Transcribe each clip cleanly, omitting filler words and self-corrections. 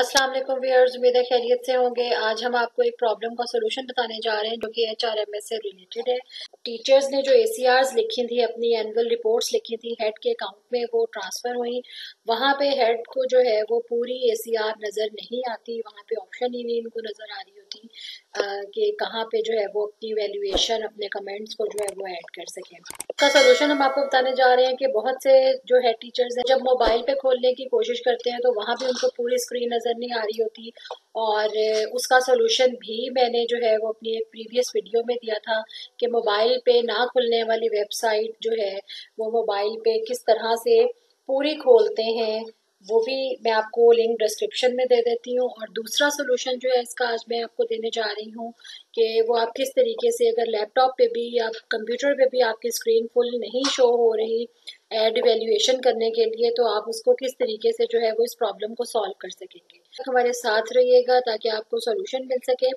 अस्सलाम वालेकुम व्यूअर्स, उम्मीद है खैरियत से होंगे। आज हम आपको एक प्रॉब्लम का सोल्यूशन बताने जा रहे हैं जो कि HRMS से रिलेटेड है। टीचर्स ने जो ACRs लिखी थी, अपनी एनुअल रिपोर्ट्स लिखी थी, हेड के अकाउंट में वो ट्रांसफ़र हुई। वहाँ पे हेड को जो है वो पूरी ACR नज़र नहीं आती, वहाँ पे ऑप्शन ही नहीं इनको नज़र आ रही होती कि कहाँ पे जो है वो अपनी वैल्यूएशन, अपने कमेंट्स को जो है वो ऐड कर सकें। उसका सोल्यूशन हम आपको बताने जा रहे हैं कि बहुत से जो है टीचर्स हैं, जब मोबाइल पे खोलने की कोशिश करते हैं तो वहाँ भी उनको पूरी स्क्रीन नज़र नहीं आ रही होती। और उसका सोल्यूशन भी मैंने जो है वो अपनी एक प्रीवियस वीडियो में दिया था कि मोबाइल पे ना खुलने वाली वेबसाइट जो है वो मोबाइल पे किस तरह से पूरी खोलते हैं, वो भी मैं आपको लिंक डिस्क्रिप्शन में दे देती हूँ। और दूसरा सोल्यूशन जो है इसका आज मैं आपको देने जा रही हूँ कि वो आप किस तरीके से, अगर लैपटॉप पे भी या कंप्यूटर पे भी आपकी स्क्रीन फुल नहीं शो हो रही एड वैल्यूएशन करने के लिए, तो आप उसको किस तरीके से जो है वो इस प्रॉब्लम को सॉल्व कर सकेंगे। हमारे साथ रहिएगा ताकि आपको सॉल्यूशन मिल सके।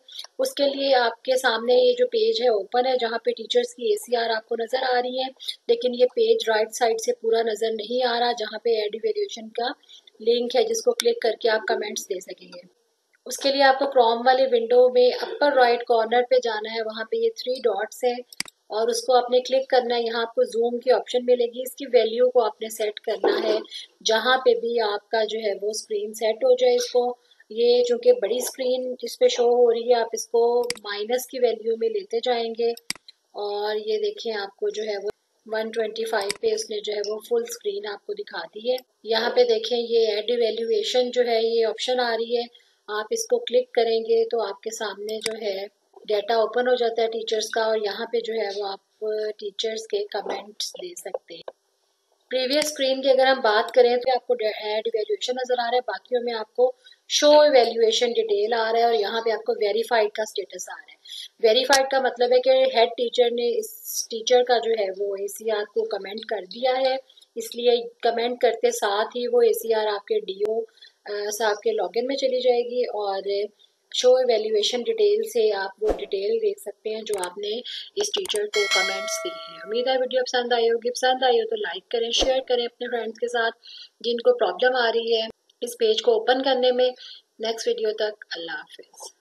उसके लिए आपके सामने ये जो पेज है ओपन है, जहाँ पे टीचर्स की ACR आपको नज़र आ रही है, लेकिन ये पेज राइट साइड से पूरा नज़र नहीं आ रहा, जहाँ पे एड वैल्यूएशन का लिंक है जिसको क्लिक करके आप कमेंट्स दे सकेंगे। उसके लिए आपको क्रोम वाले विंडो में अपर राइट कॉर्नर पे जाना है, वहाँ पे ये 3 डॉट्स हैं और उसको आपने क्लिक करना है। यहाँ आपको जूम की ऑप्शन मिलेगी, इसकी वैल्यू को आपने सेट करना है जहाँ पे भी आपका जो है वो स्क्रीन सेट हो जाए। इसको ये चूँकि बड़ी स्क्रीन जिस पे शो हो रही है, आप इसको माइनस की वैल्यू में लेते जाएंगे और ये देखें आपको जो है वो 125 पे उसने जो है वो फुल स्क्रीन आपको दिखा दी है। यहाँ पे देखें ये एड वैल्यूएशन जो है ये ऑप्शन आ रही है, आप इसको क्लिक करेंगे तो आपके सामने जो है डेटा ओपन हो जाता है टीचर्स का, और यहाँ पे जो है वो आप टीचर्स के कमेंट्स दे सकते हैं। प्रीवियस स्क्रीन की अगर हम बात करें तो आपको एड वैल्यूएशन नज़र आ रहा है, बाकियों में आपको शो वैल्यूएशन डिटेल आ रहा है और यहाँ पे आपको वेरीफाइड का स्टेटस आ रहा है। वेरीफाइड का मतलब है कि हेड टीचर ने इस टीचर का जो है वो ACR को कमेंट कर दिया है, इसलिए कमेंट करते साथ ही वो ACR आपके DEO साहब के लॉगिन में चली जाएगी और शो एवेल्यूएशन डिटेल से आप वो डिटेल देख सकते हैं जो आपने इस टीचर को कमेंट्स दिए हैं। उम्मीद है वीडियो पसंद आई होगी, पसंद आई हो तो लाइक करें, शेयर करें अपने फ्रेंड्स के साथ जिनको प्रॉब्लम आ रही है इस पेज को ओपन करने में। नेक्स्ट वीडियो तक अल्लाह हाफिज़।